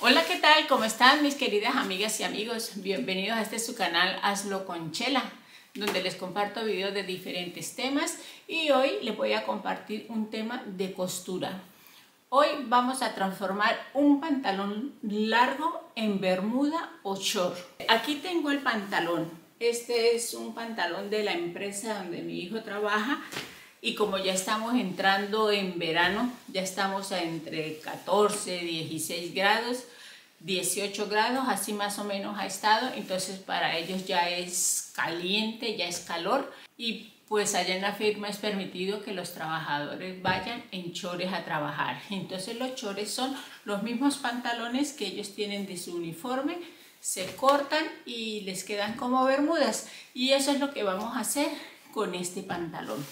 Hola, ¿qué tal? ¿Cómo están mis queridas amigas y amigos? Bienvenidos a este su canal Hazlo con Chela, donde les comparto videos de diferentes temas, y hoy les voy a compartir un tema de costura. Hoy vamos a transformar un pantalón largo en bermuda o short. Aquí tengo el pantalón. Este es un pantalón de la empresa donde mi hijo trabaja. Y como ya estamos entrando en verano, ya estamos entre 14, 16 grados, 18 grados, así más o menos ha estado. Entonces para ellos ya es caliente, ya es calor. Y pues allá en la firma es permitido que los trabajadores vayan en chores a trabajar. Entonces los chores son los mismos pantalones que ellos tienen de su uniforme. Se cortan y les quedan como bermudas. Y eso es lo que vamos a hacer con este pantalón.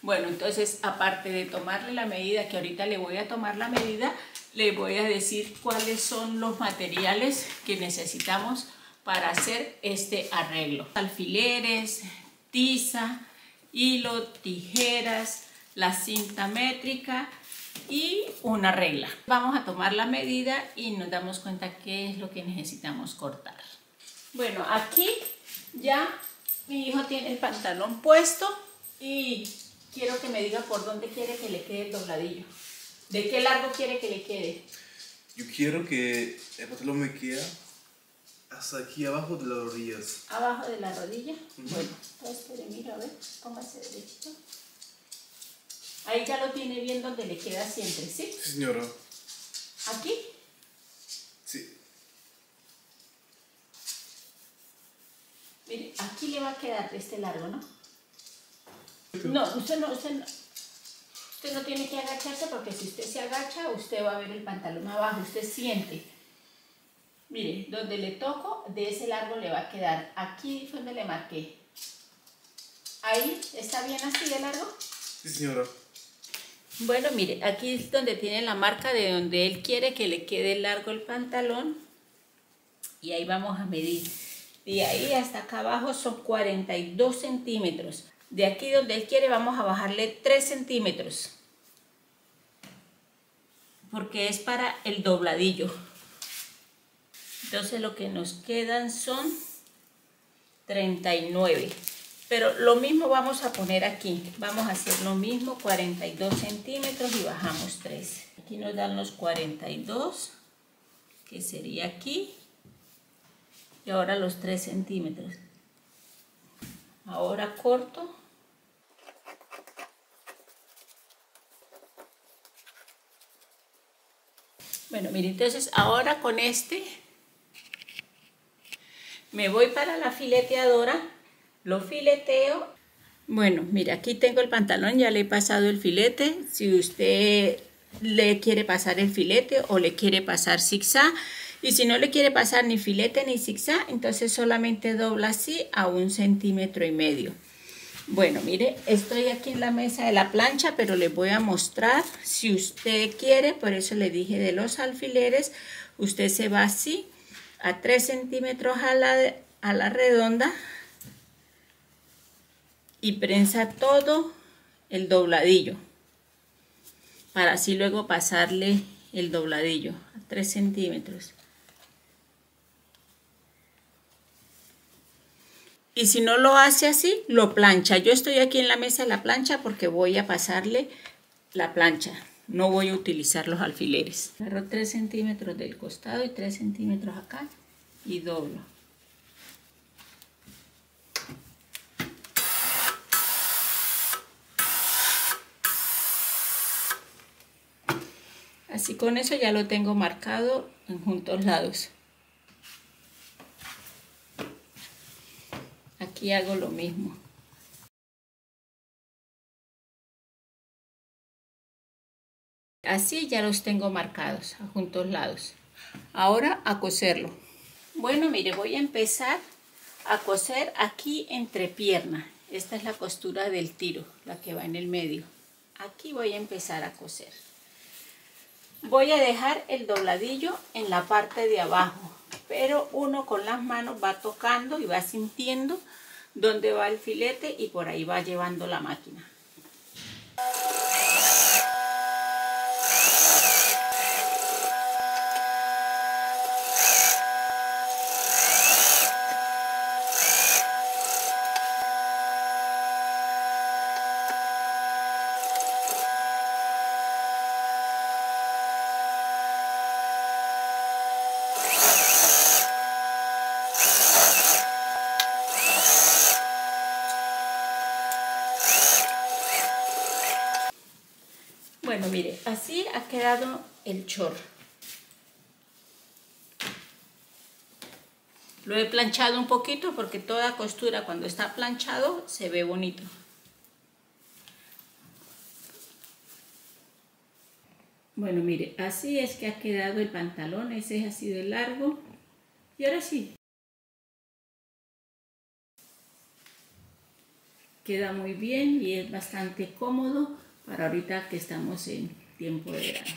Bueno, entonces aparte de tomarle la medida, que ahorita le voy a tomar la medida, le voy a decir cuáles son los materiales que necesitamos para hacer este arreglo. Alfileres, tiza, hilo, tijeras, la cinta métrica y una regla. Vamos a tomar la medida y nos damos cuenta qué es lo que necesitamos cortar. Bueno, aquí ya mi hijo tiene el pantalón puesto y quiero que me diga por dónde quiere que le quede el dobladillo. ¿De qué largo quiere que le quede? Yo quiero que el pantalón me quede hasta aquí abajo de las rodillas. ¿Abajo de la rodilla? Bueno, entonces puede, mira, a ver, póngase derechito. Ahí ya lo tiene bien donde le queda siempre, ¿sí? Sí, señora. ¿Aquí? Sí. Mire, aquí le va a quedar este largo, ¿no? No, usted no tiene que agacharse, porque si usted se agacha, usted va a ver el pantalón abajo, usted siente. Mire, donde le toco, de ese largo le va a quedar. Aquí fue donde le marqué. Ahí, ¿está bien así de largo? Sí, señora. Bueno, mire, aquí es donde tiene la marca de donde él quiere que le quede largo el pantalón. Y ahí vamos a medir. De ahí hasta acá abajo son 42 centímetros. De aquí donde él quiere vamos a bajarle 3 centímetros, porque es para el dobladillo. Entonces lo que nos quedan son 39. Pero lo mismo vamos a poner aquí. Vamos a hacer lo mismo, 42 centímetros y bajamos 3. Aquí nos dan los 42, que sería aquí. Y ahora los 3 centímetros. Ahora corto. Bueno, miren, entonces ahora con este me voy para la fileteadora, lo fileteo. Bueno, mira, aquí tengo el pantalón, ya le he pasado el filete. Si usted le quiere pasar el filete o le quiere pasar zigzag, y si no le quiere pasar ni filete ni zigzag, entonces solamente dobla así a 1,5 centímetros. Bueno, mire, estoy aquí en la mesa de la plancha, pero les voy a mostrar si usted quiere. Por eso le dije de los alfileres, usted se va así a 3 centímetros a la redonda y prensa todo el dobladillo, para así luego pasarle el dobladillo a 3 centímetros. Y si no lo hace así, lo plancha. Yo estoy aquí en la mesa de la plancha porque voy a pasarle la plancha. No voy a utilizar los alfileres. Agarro 3 centímetros del costado y 3 centímetros acá y doblo. Así con eso ya lo tengo marcado en juntos lados. Aquí hago lo mismo. Así ya los tengo marcados a juntos lados. Ahora a coserlo. Bueno, mire, voy a empezar a coser aquí entre piernas. Esta es la costura del tiro, la que va en el medio. Aquí voy a empezar a coser. Voy a dejar el dobladillo en la parte de abajo, pero uno con las manos va tocando y va sintiendo dónde va el filete, y por ahí va llevando la máquina. Bueno, mire, así ha quedado el chorro. Lo he planchado un poquito porque toda costura cuando está planchado se ve bonito. Bueno, mire, así es que ha quedado el pantalón, ese es así de largo. Y ahora sí. Queda muy bien y es bastante cómodo para ahorita que estamos en tiempo de verano.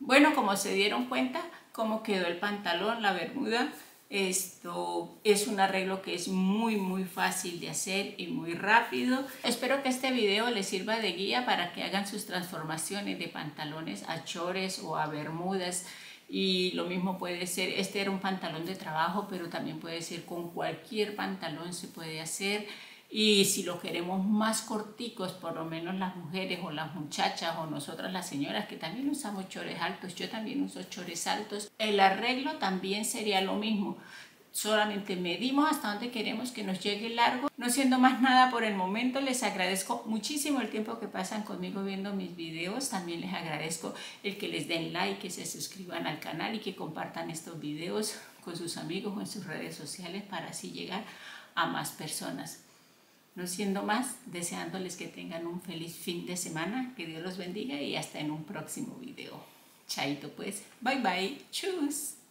Bueno, como se dieron cuenta, cómo quedó el pantalón, la bermuda. Esto es un arreglo que es muy fácil de hacer y muy rápido. Espero que este video les sirva de guía para que hagan sus transformaciones de pantalones a chores o a bermudas. Y lo mismo puede ser, este era un pantalón de trabajo, pero también puede ser con cualquier pantalón, se puede hacer. Y si lo queremos más corticos, por lo menos las mujeres o las muchachas o nosotras las señoras que también usamos chores altos, yo también uso chores altos, el arreglo también sería lo mismo. Solamente medimos hasta donde queremos que nos llegue largo. No siendo más nada por el momento, les agradezco muchísimo el tiempo que pasan conmigo viendo mis videos. También les agradezco el que les den like, que se suscriban al canal y que compartan estos videos con sus amigos o en sus redes sociales para así llegar a más personas. No siendo más, deseándoles que tengan un feliz fin de semana, que Dios los bendiga y hasta en un próximo video. Chaito pues, bye bye, chus.